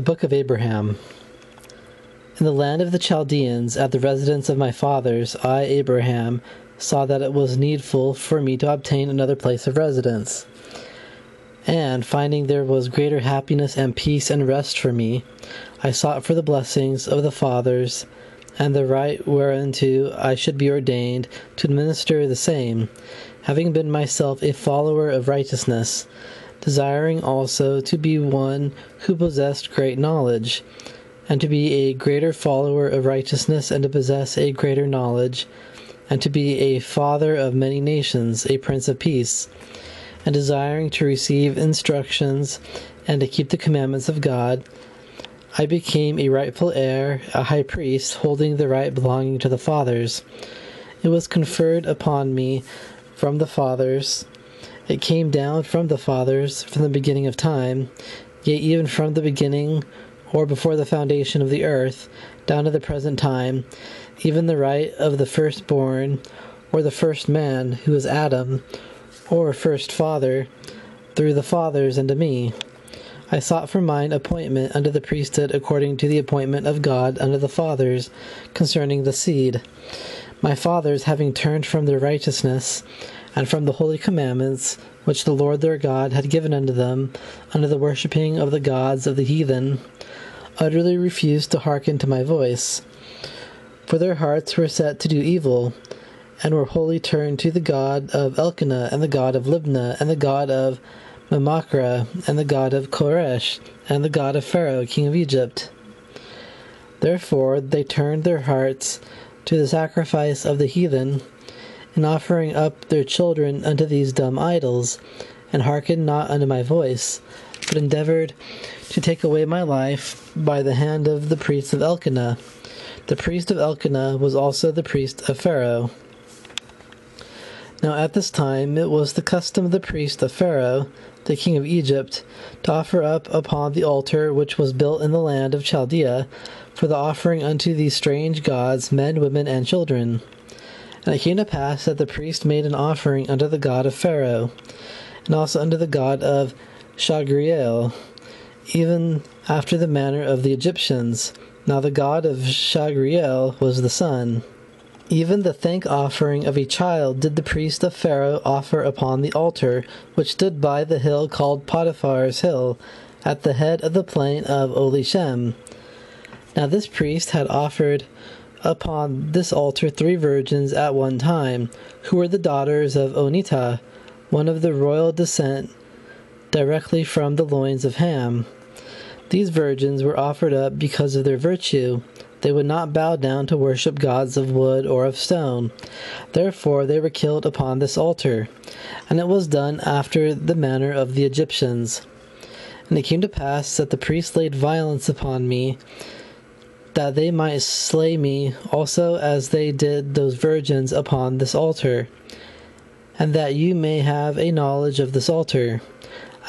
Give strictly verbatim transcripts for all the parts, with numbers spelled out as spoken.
The Book of Abraham. In the land of the Chaldeans, at the residence of my fathers, I, Abraham, saw that it was needful for me to obtain another place of residence. And, finding there was greater happiness and peace and rest for me, I sought for the blessings of the fathers, and the right whereunto I should be ordained to administer the same, having been myself a follower of righteousness, desiring also to be one who possessed great knowledge, and to be a greater follower of righteousness, and to possess a greater knowledge, and to be a father of many nations, a prince of peace, and desiring to receive instructions, and to keep the commandments of God, I became a rightful heir, a high priest, holding the right belonging to the fathers. It was conferred upon me from the fathers, it came down from the fathers, from the beginning of time, yea, even from the beginning, or before the foundation of the earth, down to the present time, even the right of the firstborn, or the first man, who is Adam, or first father, through the fathers unto me. I sought for mine appointment unto the priesthood according to the appointment of God unto the fathers, concerning the seed. My fathers, having turned from their righteousness, and from the holy commandments, which the Lord their God had given unto them, unto the worshipping of the gods of the heathen, utterly refused to hearken to my voice. For their hearts were set to do evil, and were wholly turned to the god of Elkanah, and the god of Libna, and the god of Memakra, and the god of Korash, and the god of Pharaoh, king of Egypt. Therefore they turned their hearts to the sacrifice of the heathen, in offering up their children unto these dumb idols, and hearkened not unto my voice, but endeavored to take away my life by the hand of the priest of Elkanah. The priest of Elkanah was also the priest of Pharaoh. Now at this time it was the custom of the priest of Pharaoh, the king of Egypt, to offer up upon the altar which was built in the land of Chaldea, for the offering unto these strange gods, men, women, and children. And it came to pass that the priest made an offering unto the god of Pharaoh, and also unto the god of Shagreel, even after the manner of the Egyptians. Now the god of Shagreel was the sun. Even the thank offering of a child did the priest of Pharaoh offer upon the altar, which stood by the hill called Potiphar's hill, at the head of the plain of Olishem. Now this priest had offered upon this altar three virgins at one time, who were the daughters of Onitah, one of the royal descent, directly from the loins of Ham. These virgins were offered up because of their virtue. They would not bow down to worship gods of wood or of stone. Therefore they were killed upon this altar, and it was done after the manner of the Egyptians. And it came to pass that the priests laid violence upon me, that they might slay me also as they did those virgins upon this altar, and that you may have a knowledge of this altar.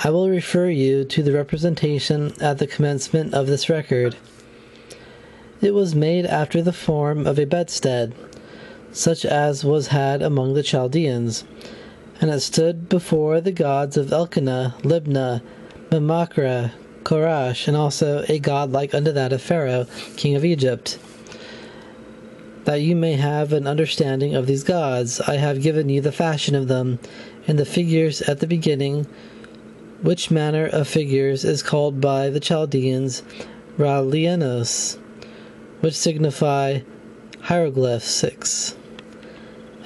I will refer you to the representation at the commencement of this record. It was made after the form of a bedstead, such as was had among the Chaldeans, and it stood before the gods of Elkanah, Libna, Memakra, Korash, and also a god like unto that of Pharaoh, king of Egypt. That you may have an understanding of these gods, I have given you the fashion of them, and the figures at the beginning, which manner of figures is called by the Chaldeans Raukeeyang, which signify hieroglyphics.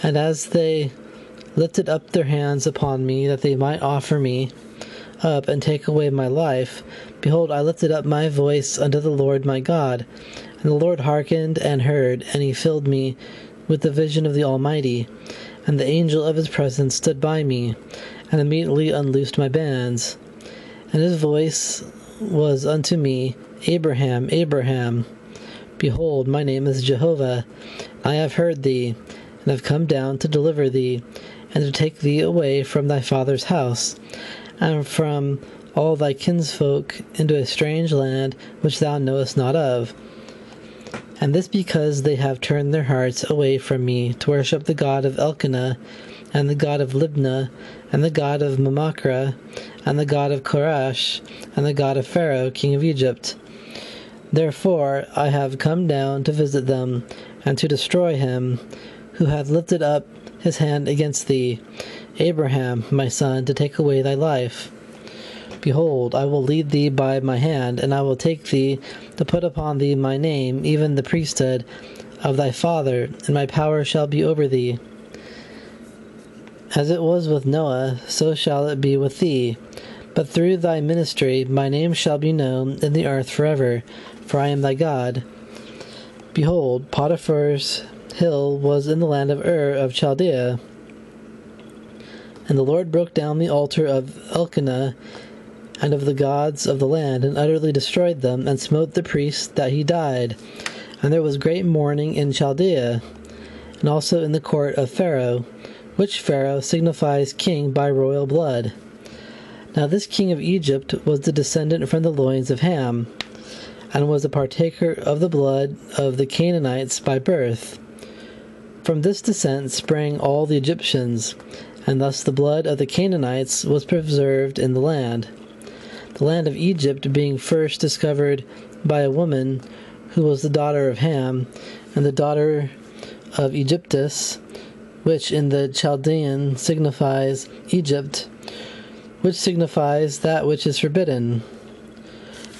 And as they lifted up their hands upon me, that they might offer me up and take away my life, behold, I lifted up my voice unto the Lord my God, and the Lord hearkened and heard, and he filled me with the vision of the Almighty, and the angel of his presence stood by me, and immediately unloosed my bands. And his voice was unto me, Abraham, Abraham. Behold, my name is Jehovah, and I have heard thee, and have come down to deliver thee, and to take thee away from thy father's house, and from all thy kinsfolk, into a strange land which thou knowest not of. And this because they have turned their hearts away from me, to worship the god of Elkanah, and the god of Libna, and the god of Mahmackrah, and the god of Korash, and the god of Pharaoh, king of Egypt. Therefore I have come down to visit them, and to destroy him who hath lifted up his hand against thee, Abraham, my son, to take away thy life. Behold, I will lead thee by my hand, and I will take thee to put upon thee my name, even the priesthood of thy father, and my power shall be over thee. As it was with Noah, so shall it be with thee. But through thy ministry my name shall be known in the earth forever, for I am thy God. Behold, Potiphar's hill was in the land of Ur of Chaldea. And the Lord broke down the altar of Elkanah, and of the gods of the land, and utterly destroyed them, and smote the priest, that he died. And there was great mourning in Chaldea, and also in the court of Pharaoh, which Pharaoh signifies king by royal blood. Now this king of Egypt was the descendant from the loins of Ham, and was a partaker of the blood of the Canaanites by birth. From this descent sprang all the Egyptians, and thus the blood of the Canaanites was preserved in the land. The land of Egypt being first discovered by a woman who was the daughter of Ham, and the daughter of Egyptus, which in the Chaldean signifies Egypt, which signifies that which is forbidden.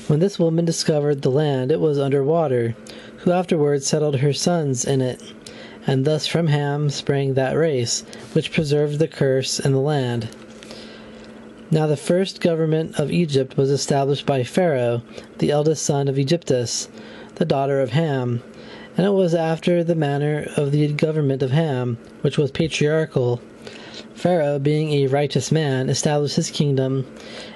When this woman discovered the land, it was under water, who afterwards settled her sons in it, and thus from Ham sprang that race, which preserved the curse in the land. Now the first government of Egypt was established by Pharaoh, the eldest son of Egyptus, the daughter of Ham, and it was after the manner of the government of Ham, which was patriarchal. Pharaoh, being a righteous man, established his kingdom,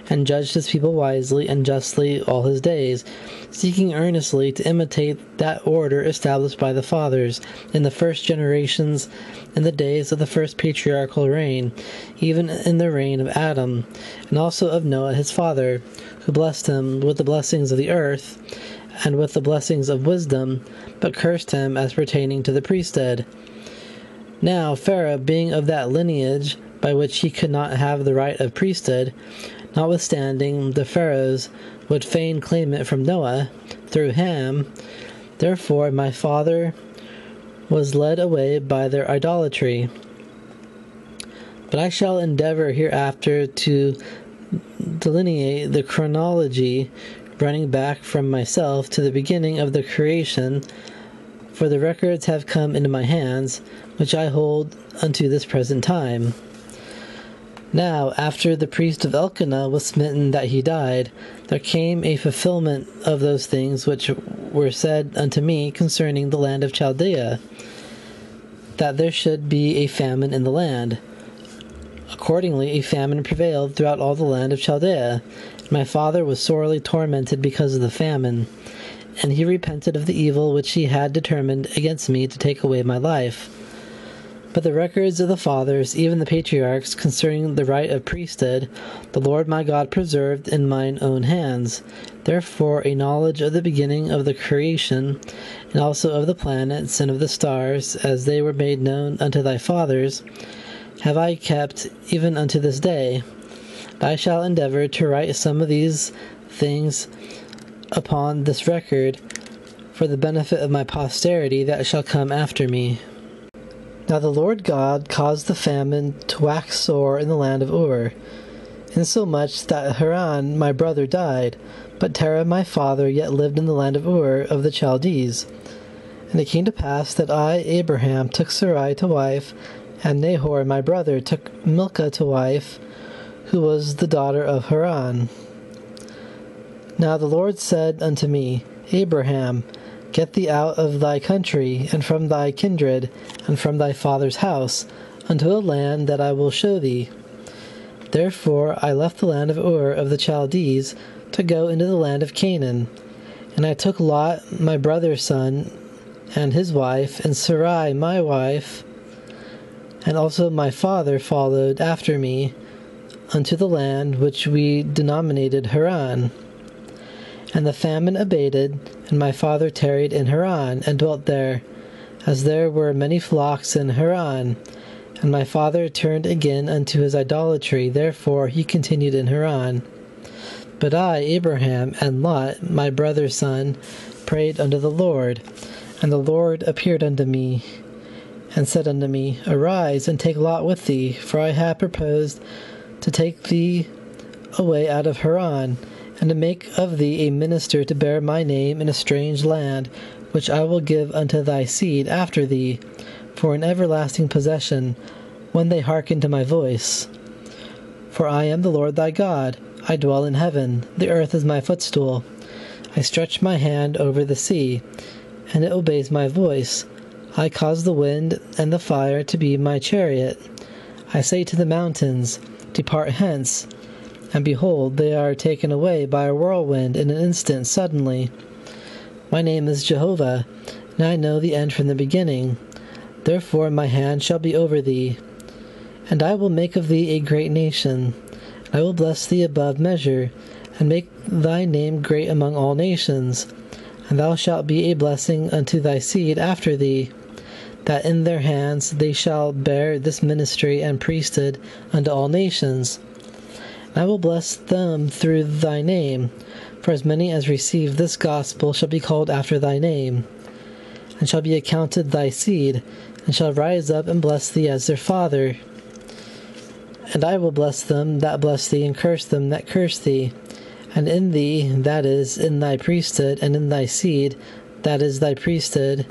and judged his people wisely and justly all his days, seeking earnestly to imitate that order established by the fathers in the first generations in the days of the first patriarchal reign, even in the reign of Adam, and also of Noah his father, who blessed him with the blessings of the earth, and with the blessings of wisdom, but cursed him as pertaining to the priesthood. Now Pharaoh, being of that lineage by which he could not have the right of priesthood, notwithstanding the Pharaohs would fain claim it from Noah, through Ham, therefore my father was led away by their idolatry. But I shall endeavor hereafter to delineate the chronology running back from myself to the beginning of the creation, for the records have come into my hands, which I hold unto this present time. Now, after the priest of Elkanah was smitten that he died, there came a fulfillment of those things which were said unto me concerning the land of Chaldea, that there should be a famine in the land. Accordingly, a famine prevailed throughout all the land of Chaldea. My father was sorely tormented because of the famine, and he repented of the evil which he had determined against me to take away my life. But the records of the fathers, even the patriarchs, concerning the right of priesthood, the Lord my God preserved in mine own hands. Therefore a knowledge of the beginning of the creation, and also of the planets and of the stars, as they were made known unto thy fathers, have I kept even unto this day. I shall endeavor to write some of these things upon this record, for the benefit of my posterity that shall come after me. Now the Lord God caused the famine to wax sore in the land of Ur, insomuch that Haran my brother died, but Terah my father yet lived in the land of Ur of the Chaldees. And it came to pass that I, Abraham, took Sarai to wife, and Nahor my brother took Milcah to wife, who was the daughter of Haran. Now the Lord said unto me, Abraham, get thee out of thy country, and from thy kindred, and from thy father's house, unto a land that I will show thee. Therefore I left the land of Ur of the Chaldees, to go into the land of Canaan. And I took Lot my brother's son, and his wife, and Sarai my wife, and also my father followed after me, unto the land which we denominated Haran. And the famine abated, and my father tarried in Haran, and dwelt there, as there were many flocks in Haran. And my father turned again unto his idolatry, therefore he continued in Haran. But I, Abraham, and Lot, my brother's son, prayed unto the Lord, and the Lord appeared unto me, and said unto me, Arise, and take Lot with thee, for I have purposed to take thee away out of Haran, and to make of thee a minister to bear my name in a strange land, which I will give unto thy seed after thee, for an everlasting possession, when they hearken to my voice. For I am the Lord thy God, I dwell in heaven, the earth is my footstool. I stretch my hand over the sea, and it obeys my voice. I cause the wind and the fire to be my chariot. I say to the mountains, Depart hence, and behold, they are taken away by a whirlwind in an instant suddenly. My name is Jehovah, and I know the end from the beginning. Therefore my hand shall be over thee, and I will make of thee a great nation. I will bless thee above measure, and make thy name great among all nations, and thou shalt be a blessing unto thy seed after thee, that in their hands they shall bear this ministry and priesthood unto all nations. And I will bless them through thy name, for as many as receive this gospel shall be called after thy name, and shall be accounted thy seed, and shall rise up and bless thee as their father. And I will bless them that bless thee, and curse them that curse thee. And in thee, that is, in thy priesthood, and in thy seed, that is thy priesthood.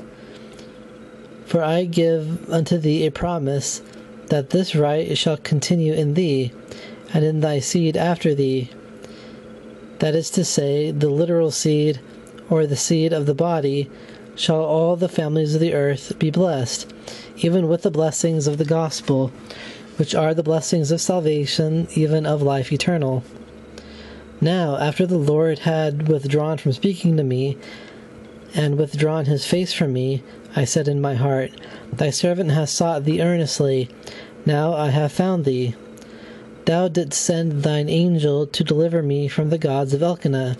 For I give unto thee a promise, that this right shall continue in thee, and in thy seed after thee. That is to say, the literal seed, or the seed of the body, shall all the families of the earth be blessed, even with the blessings of the gospel, which are the blessings of salvation, even of life eternal. Now, after the Lord had withdrawn from speaking to me, and withdrawn his face from me, I said in my heart, Thy servant hath sought thee earnestly, now I have found thee. Thou didst send thine angel to deliver me from the gods of Elkanah,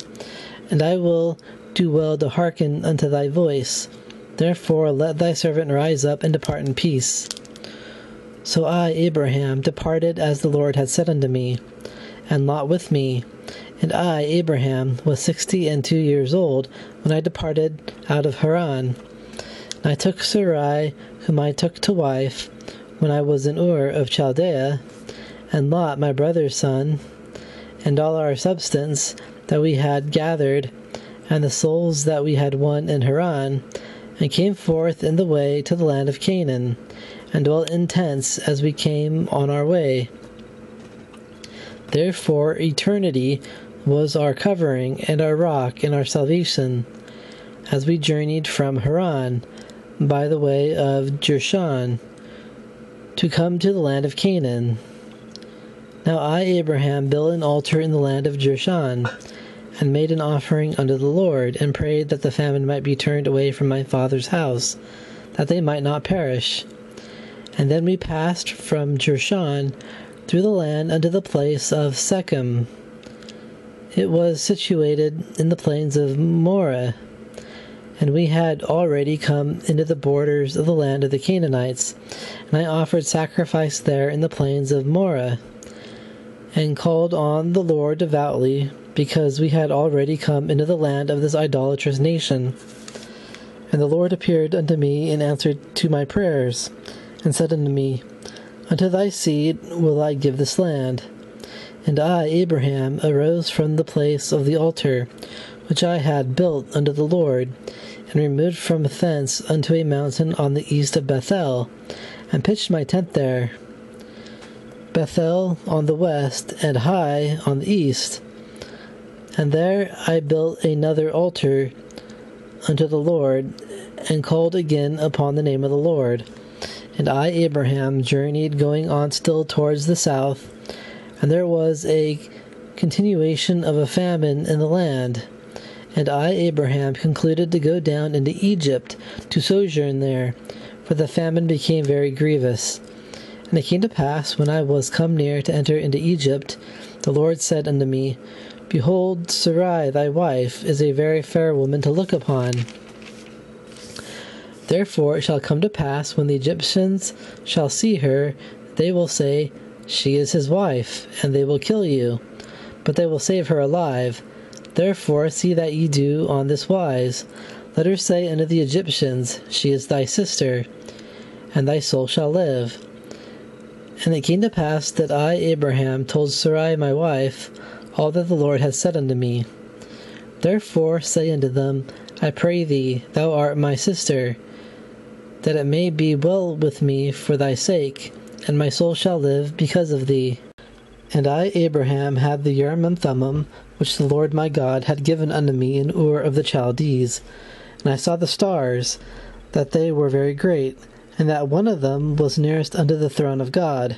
and I will do well to hearken unto thy voice. Therefore let thy servant rise up and depart in peace. So I, Abraham, departed as the Lord had said unto me, and Lot with me. And I, Abraham, was sixty and two years old when I departed out of Haran. And I took Sarai, whom I took to wife, when I was in Ur of Chaldea, and Lot, my brother's son, and all our substance that we had gathered, and the souls that we had won in Haran, and came forth in the way to the land of Canaan, and dwelt in tents as we came on our way. Therefore eternity was our covering, and our rock, and our salvation, as we journeyed from Haran, by the way of Jershon, to come to the land of Canaan. Now I, Abraham, built an altar in the land of Jershon, and made an offering unto the Lord, and prayed that the famine might be turned away from my father's house, that they might not perish. And then we passed from Jershon through the land unto the place of Sechem. It was situated in the plains of Moreh, and we had already come into the borders of the land of the Canaanites, and I offered sacrifice there in the plains of Moreh, and called on the Lord devoutly, because we had already come into the land of this idolatrous nation. And the Lord appeared unto me, and answered to my prayers, and said unto me, Unto thy seed will I give this land. And I, Abraham, arose from the place of the altar, which I had built unto the Lord, and removed from thence unto a mountain on the east of Bethel, and pitched my tent there. Bethel on the west, and Hai on the east. And there I built another altar unto the Lord, and called again upon the name of the Lord. And I, Abraham, journeyed, going on still towards the south, and there was a continuation of a famine in the land. And I, Abraham, concluded to go down into Egypt to sojourn there, for the famine became very grievous. And it came to pass, when I was come near to enter into Egypt, the Lord said unto me, Behold, Sarai thy wife is a very fair woman to look upon. Therefore it shall come to pass, when the Egyptians shall see her, they will say, She is his wife, and they will kill you. but they will save her alive. Therefore see that ye do on this wise. Let her say unto the Egyptians, She is thy sister, and thy soul shall live. And it came to pass that I, Abraham, told Sarai my wife all that the Lord hath said unto me. Therefore say unto them, I pray thee, thou art my sister, that it may be well with me for thy sake, and my soul shall live because of thee. And I, Abraham, had the Urim and Thummim, which the Lord my God had given unto me in Ur of the Chaldees. And I saw the stars, that they were very great, and that one of them was nearest unto the throne of God.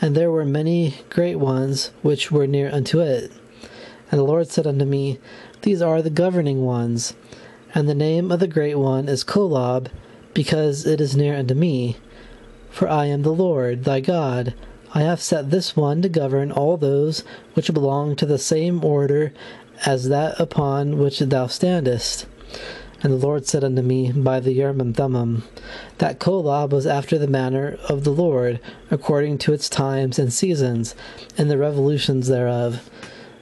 And there were many great ones which were near unto it. And the Lord said unto me, These are the governing ones, and the name of the great one is Kolob, because it is near unto me. For I am the Lord thy God. I have set this one to govern all those which belong to the same order as that upon which thou standest. And the Lord said unto me by the Urim and Thummim, that Kolob was after the manner of the Lord, according to its times and seasons, and the revolutions thereof.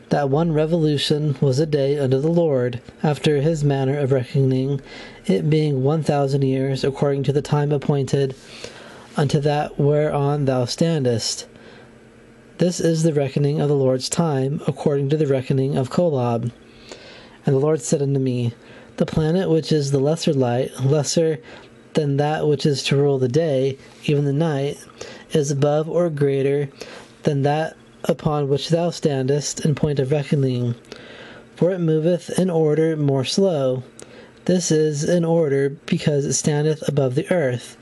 That one revolution was a day unto the Lord, after his manner of reckoning, it being one thousand years, according to the time appointed, unto that whereon thou standest. This is the reckoning of the Lord's time, according to the reckoning of Kolob. And the Lord said unto me, The planet which is the lesser light, lesser than that which is to rule the day, even the night, is above or greater than that upon which thou standest in point of reckoning, for it moveth in order more slow. This is in order because it standeth above the earth,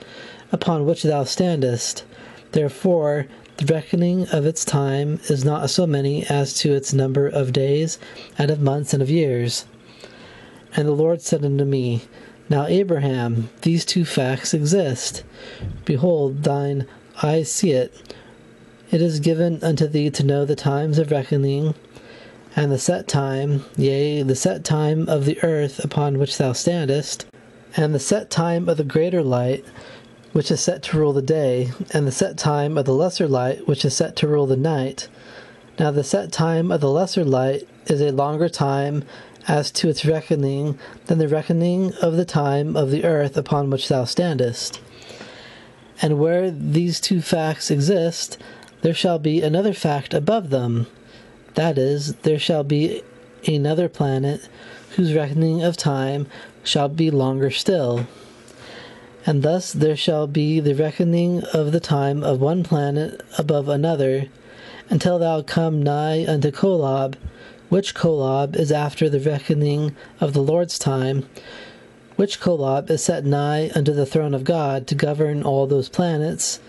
upon which thou standest. Therefore the reckoning of its time is not so many as to its number of days, and of months, and of years. And the Lord said unto me, Now Abraham, these two facts exist. Behold, thine eyes see it. It is given unto thee to know the times of reckoning, and the set time, yea, the set time of the earth upon which thou standest, and the set time of the greater light, which is set to rule the day, and the set time of the lesser light, which is set to rule the night. Now the set time of the lesser light is a longer time as to its reckoning than the reckoning of the time of the earth upon which thou standest. And where these two facts exist, there shall be another fact above them, that is, there shall be another planet whose reckoning of time shall be longer still. And thus there shall be the reckoning of the time of one planet above another, until thou come nigh unto Kolob, which Kolob is after the reckoning of the Lord's time, which Kolob is set nigh unto the throne of God to govern all those planets,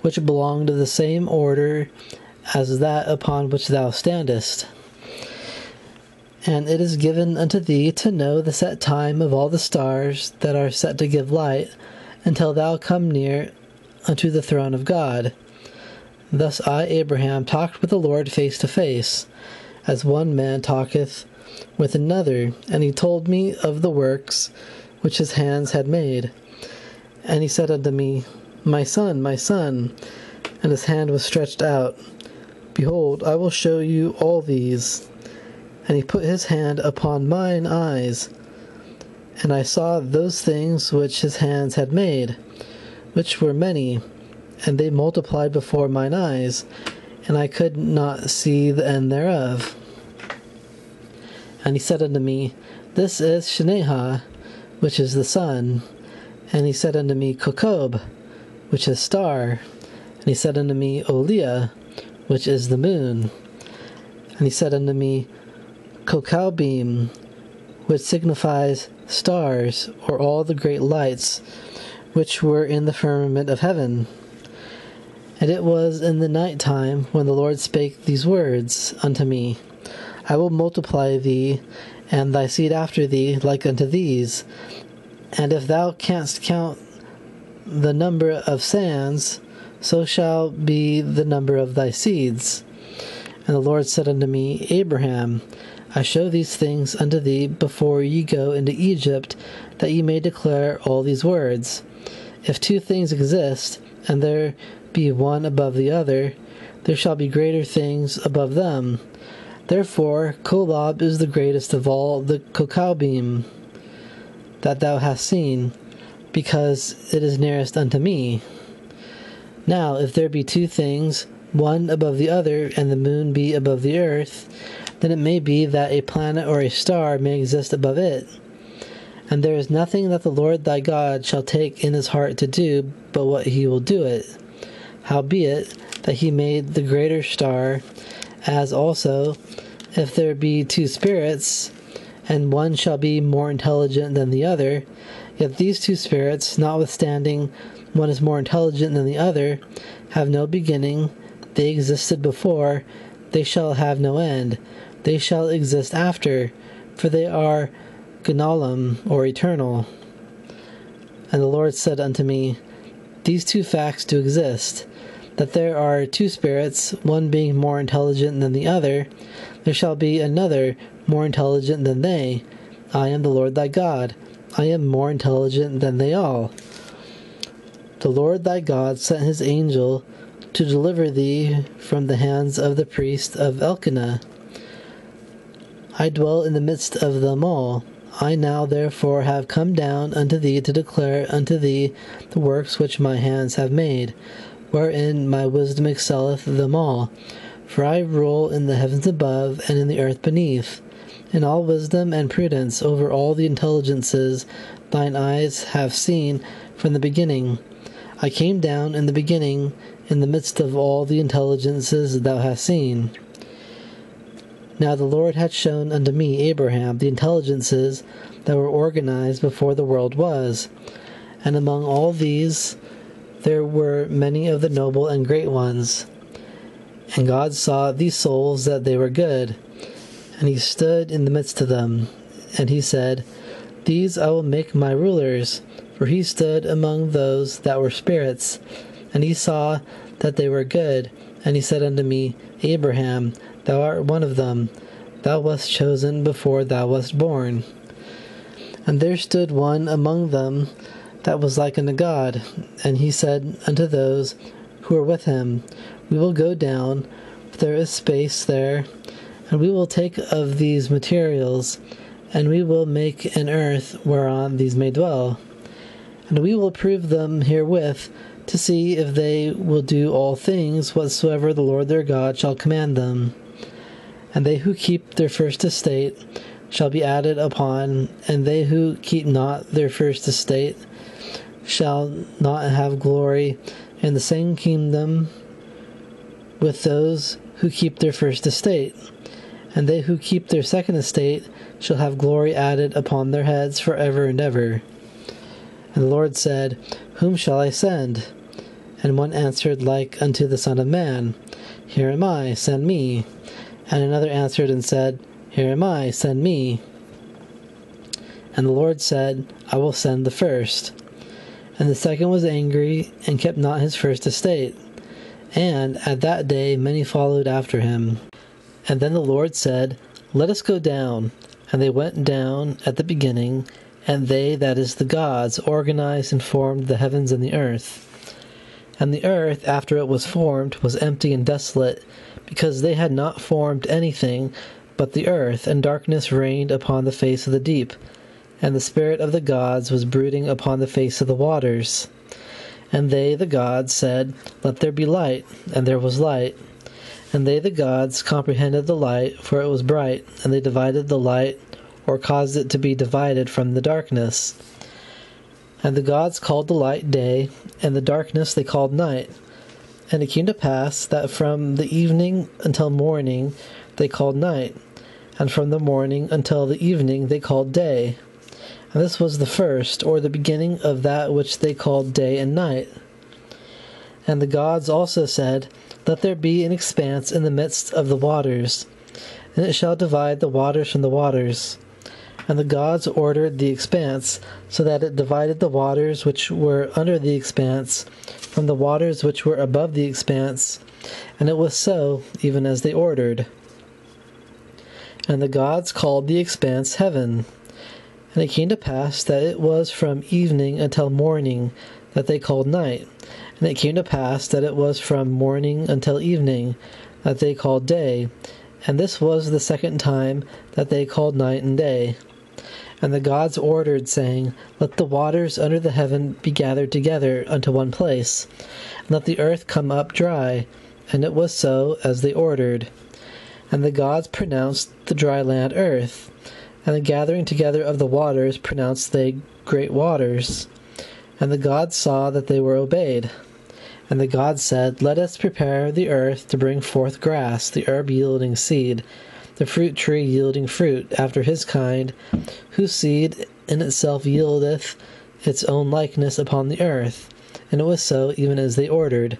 which belong to the same order as that upon which thou standest. And it is given unto thee to know the set time of all the stars that are set to give light, until thou come near unto the throne of God. Thus I, Abraham, talked with the Lord face to face, as one man talketh with another, and he told me of the works which his hands had made. And he said unto me, My son, my son, and his hand was stretched out. Behold, I will show you all these. And he put his hand upon mine eyes, and I saw those things which his hands had made, which were many, and they multiplied before mine eyes, and I could not see the end thereof. And he said unto me, This is Shinehah, which is the sun. And he said unto me, Kokob, which is star. And he said unto me, Oleah, which is the moon. And he said unto me, Kokobim, which signifies stars, or all the great lights which were in the firmament of heaven. And it was in the night time when the Lord spake these words unto me, I will multiply thee, and thy seed after thee, like unto these. And if thou canst count the number of sands, so shall be the number of thy seeds. And the Lord said unto me, Abraham, I show these things unto thee before ye go into Egypt, that ye may declare all these words. If two things exist, and there be one above the other, there shall be greater things above them. Therefore Kolob is the greatest of all the Kokabim that thou hast seen, because it is nearest unto me. Now if there be two things, one above the other, and the moon be above the earth, then it may be that a planet or a star may exist above it. And there is nothing that the Lord thy God shall take in his heart to do, but what he will do it. Howbeit, that he made the greater star, as also, if there be two spirits, and one shall be more intelligent than the other, yet these two spirits, notwithstanding one is more intelligent than the other, have no beginning, they existed before, they shall have no end, they shall exist after, for they are Ganalim, or eternal. And the Lord said unto me, These two facts do exist, that there are two spirits, one being more intelligent than the other, there shall be another more intelligent than they. I am the Lord thy God, I am more intelligent than they all. The Lord thy God sent his angel to deliver thee from the hands of the priest of Elkanah. I dwell in the midst of them all. I now therefore have come down unto thee to declare unto thee the works which my hands have made, wherein my wisdom excelleth them all. For I rule in the heavens above and in the earth beneath, in all wisdom and prudence over all the intelligences thine eyes have seen from the beginning. I came down in the beginning, in the midst of all the intelligences thou hast seen. Now the Lord had shown unto me, Abraham, the intelligences that were organized before the world was. And among all these there were many of the noble and great ones. And God saw these souls that they were good. And he stood in the midst of them. And he said, These I will make my rulers. For he stood among those that were spirits. And he saw that they were good. And he said unto me, Abraham, thou art one of them, thou wast chosen before thou wast born. And there stood one among them that was like unto God, and he said unto those who were with him, We will go down, for there is space there, and we will take of these materials, and we will make an earth whereon these may dwell. And we will prove them herewith, to see if they will do all things whatsoever the Lord their God shall command them. And they who keep their first estate shall be added upon, and they who keep not their first estate shall not have glory in the same kingdom with those who keep their first estate. And they who keep their second estate shall have glory added upon their heads forever and ever. And the Lord said, Whom shall I send? And one answered like unto the Son of Man, Here am I, send me. And another answered and said, Here am I, send me. And the Lord said, I will send the first. And the second was angry, and kept not his first estate. And at that day many followed after him. And then the Lord said, Let us go down. And they went down at the beginning, and they, that is the gods, organized and formed the heavens and the earth. And the earth, after it was formed, was empty and desolate, because they had not formed anything but the earth, and darkness reigned upon the face of the deep, and the spirit of the gods was brooding upon the face of the waters. And they, the gods, said, Let there be light, and there was light. And they, the gods, comprehended the light, for it was bright, and they divided the light, or caused it to be divided from the darkness. And the gods called the light day, and the darkness they called night. And it came to pass that from the evening until morning they called night, and from the morning until the evening they called day. And this was the first, or the beginning of that which they called day and night. And the gods also said, Let there be an expanse in the midst of the waters, and it shall divide the waters from the waters. And the gods ordered the expanse, so that it divided the waters which were under the expanse from the waters which were above the expanse, and it was so, even as they ordered. And the gods called the expanse heaven. And it came to pass that it was from evening until morning that they called night, and it came to pass that it was from morning until evening that they called day, And this was the second time that they called night and day. And the gods ordered, saying, Let the waters under the heaven be gathered together unto one place, and let the earth come up dry. And it was so as they ordered. And the gods pronounced the dry land earth, and the gathering together of the waters pronounced they great waters. And the gods saw that they were obeyed. And the gods said, Let us prepare the earth to bring forth grass, the herb yielding seed, the fruit tree yielding fruit after his kind, whose seed in itself yieldeth its own likeness upon the earth. And it was so even as they ordered.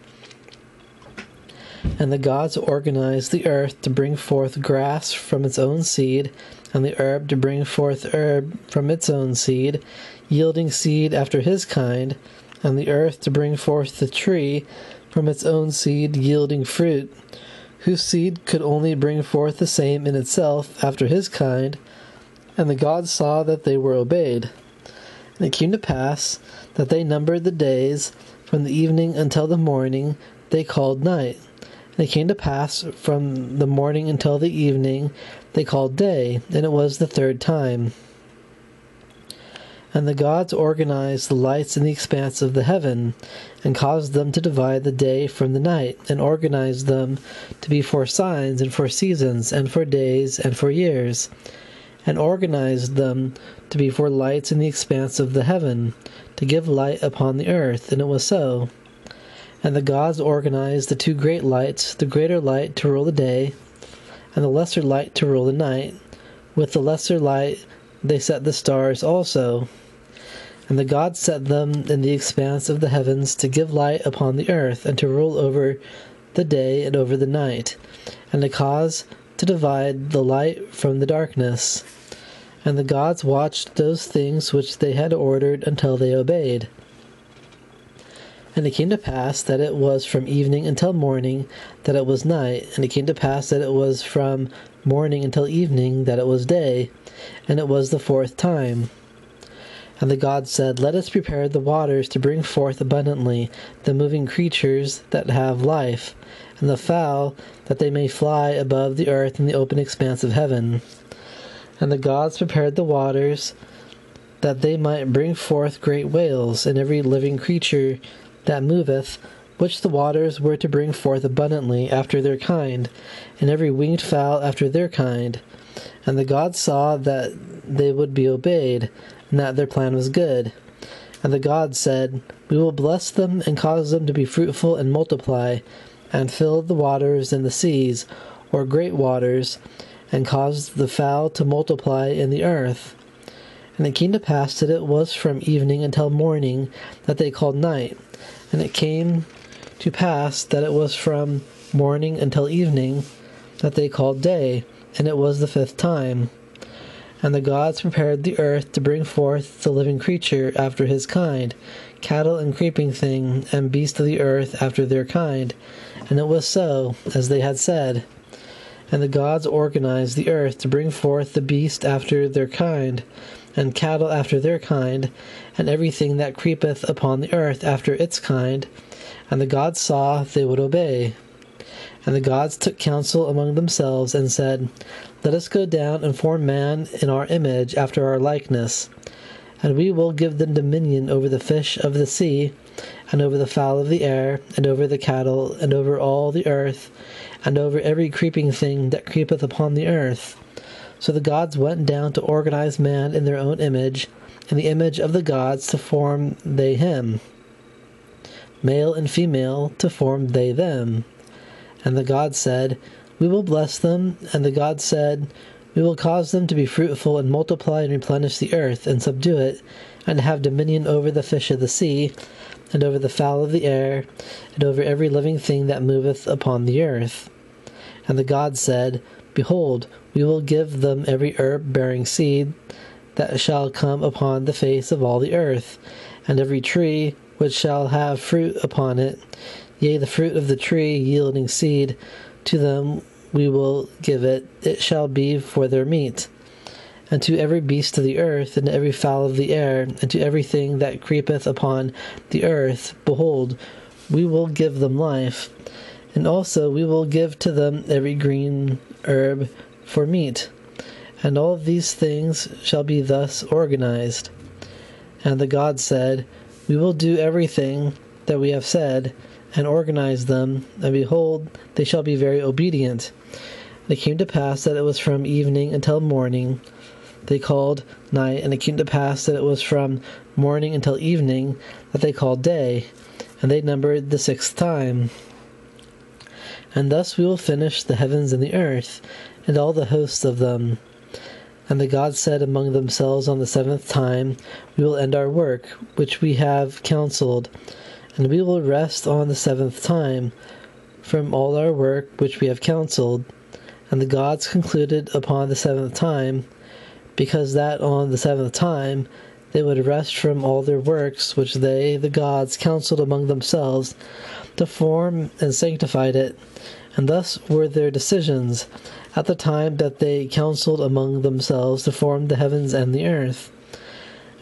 And the gods organized the earth to bring forth grass from its own seed, and the herb to bring forth herb from its own seed, yielding seed after his kind, and the earth to bring forth the tree from its own seed, yielding fruit, whose seed could only bring forth the same in itself after his kind. And the gods saw that they were obeyed. And it came to pass that they numbered the days from the evening until the morning, they called night. And it came to pass from the morning until the evening, they called day, and it was the third time. And the gods organized the lights in the expanse of the heaven, and caused them to divide the day from the night, and organized them to be for signs, and for seasons, and for days, and for years, and organized them to be for lights in the expanse of the heaven, to give light upon the earth, and it was so. And the gods organized the two great lights, the greater light to rule the day, and the lesser light to rule the night. With the lesser light they set the stars also. And the gods set them in the expanse of the heavens to give light upon the earth, and to rule over the day and over the night, and to cause to divide the light from the darkness. And the gods watched those things which they had ordered until they obeyed. And it came to pass that it was from evening until morning that it was night, and it came to pass that it was from morning until evening that it was day, and it was the fourth time. And the God said, Let us prepare the waters to bring forth abundantly the moving creatures that have life, and the fowl, that they may fly above the earth in the open expanse of heaven. And the gods prepared the waters, that they might bring forth great whales, and every living creature that moveth, which the waters were to bring forth abundantly after their kind, and every winged fowl after their kind. And the gods saw that they would be obeyed, and that their plan was good. And the gods said, We will bless them, and cause them to be fruitful and multiply, and fill the waters and the seas, or great waters, and cause the fowl to multiply in the earth. And it came to pass that it was from evening until morning that they called night. And it came to pass that it was from morning until evening that they called day, and it was the fifth time. And the gods prepared the earth to bring forth the living creature after his kind, cattle and creeping thing, and beasts of the earth after their kind. And it was so, as they had said. And the gods organized the earth to bring forth the beast after their kind, and cattle after their kind, and everything that creepeth upon the earth after its kind. And the gods saw they would obey. And the gods took counsel among themselves, and said, Let us go down and form man in our image after our likeness, and we will give them dominion over the fish of the sea, and over the fowl of the air, and over the cattle, and over all the earth, and over every creeping thing that creepeth upon the earth. So the gods went down to organize man in their own image, in the image of the gods to form they him. Male and female to form they them. And the gods said, We will bless them. And the gods said, We will cause them to be fruitful, and multiply, and replenish the earth, and subdue it, and have dominion over the fish of the sea, and over the fowl of the air, and over every living thing that moveth upon the earth. And the gods said, Behold, we will give them every herb bearing seed that shall come upon the face of all the earth, and every tree which shall have fruit upon it, yea, the fruit of the tree yielding seed, to them we will give it, it shall be for their meat. And to every beast of the earth, and to every fowl of the air, and to everything that creepeth upon the earth, behold, we will give them life, And also we will give to them every green herb for meat. And all these things shall be thus organized. And the God said, We will do everything that we have said, and organize them, and behold, they shall be very obedient. And it came to pass that it was from evening until morning. They called night, and it came to pass that it was from morning until evening that they called day, and they numbered the sixth time. And thus we will finish the heavens and the earth, and all the hosts of them. And the gods said among themselves on the seventh time, We will end our work, which we have counseled, and we will rest on the seventh time from all our work which we have counseled. And the gods concluded upon the seventh time, because that on the seventh time they would rest from all their works which they, the gods, counseled among themselves to form, and sanctified it. And thus were their decisions at the time that they counseled among themselves to form the heavens and the earth.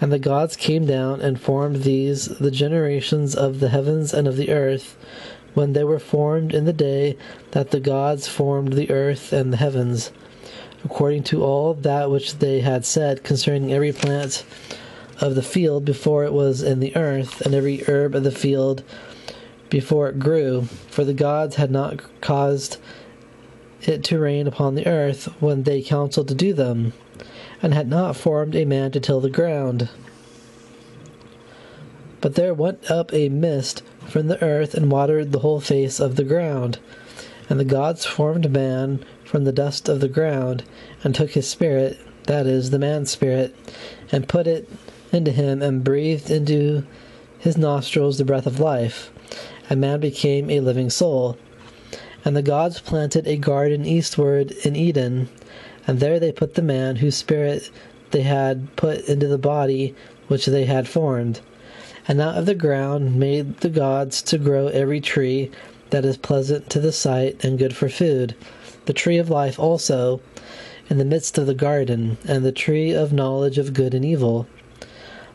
And the gods came down and formed these, the generations of the heavens and of the earth, when they were formed in the day that the gods formed the earth and the heavens, according to all that which they had said concerning every plant of the field before it was in the earth, and every herb of the field before it grew. For the gods had not caused it to rain upon the earth when they counseled to do them, and had not formed a man to till the ground. But there went up a mist from the earth, and watered the whole face of the ground. And the gods formed man from the dust of the ground, and took his spirit, that is, the man's spirit, and put it into him, and breathed into his nostrils the breath of life. And man became a living soul. And the gods planted a garden eastward in Eden, and there they put the man whose spirit they had put into the body which they had formed. And out of the ground made the gods to grow every tree that is pleasant to the sight and good for food, the tree of life also, in the midst of the garden, and the tree of knowledge of good and evil.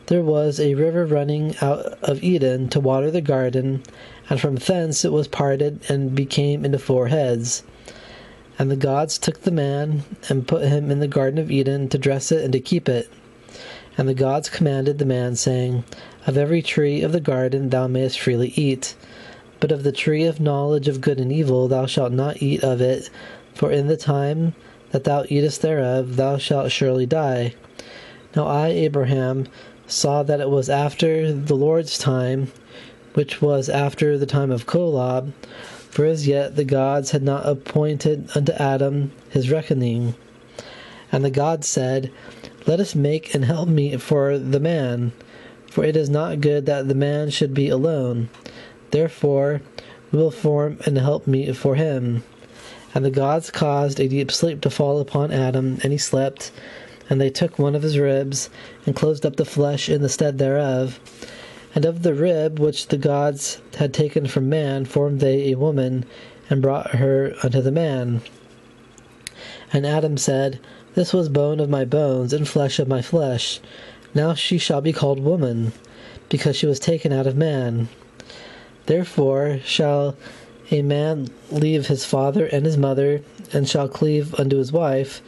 There was a river running out of Eden to water the garden, and from thence it was parted and became into four heads. And the gods took the man, and put him in the garden of Eden, to dress it and to keep it. And the gods commanded the man, saying, Of every tree of the garden thou mayest freely eat, but of the tree of knowledge of good and evil thou shalt not eat of it, for in the time that thou eatest thereof thou shalt surely die. Now I, Abraham, saw that it was after the Lord's time, which was after the time of Kolob, for as yet the gods had not appointed unto Adam his reckoning. And the gods said, Let us make an helpmeet for the man, for it is not good that the man should be alone. Therefore we will form an helpmeet for him. And the gods caused a deep sleep to fall upon Adam, and he slept. And they took one of his ribs, and closed up the flesh in the stead thereof. And of the rib which the gods had taken from man formed they a woman, and brought her unto the man. And Adam said, This was bone of my bones, and flesh of my flesh. Now she shall be called woman, because she was taken out of man. Therefore shall a man leave his father and his mother, and shall cleave unto his wife,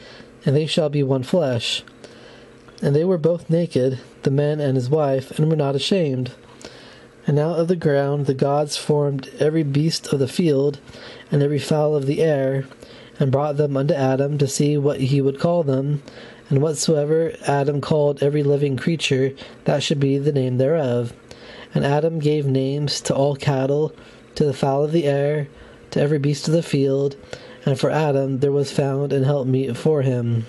and they shall be one flesh. And they were both naked, the man and his wife, and were not ashamed. And out of the ground the gods formed every beast of the field, and every fowl of the air, and brought them unto Adam to see what he would call them. And whatsoever Adam called every living creature, that should be the name thereof. And Adam gave names to all cattle, to the fowl of the air, to every beast of the field, and for Adam there was found an helpmeet for him.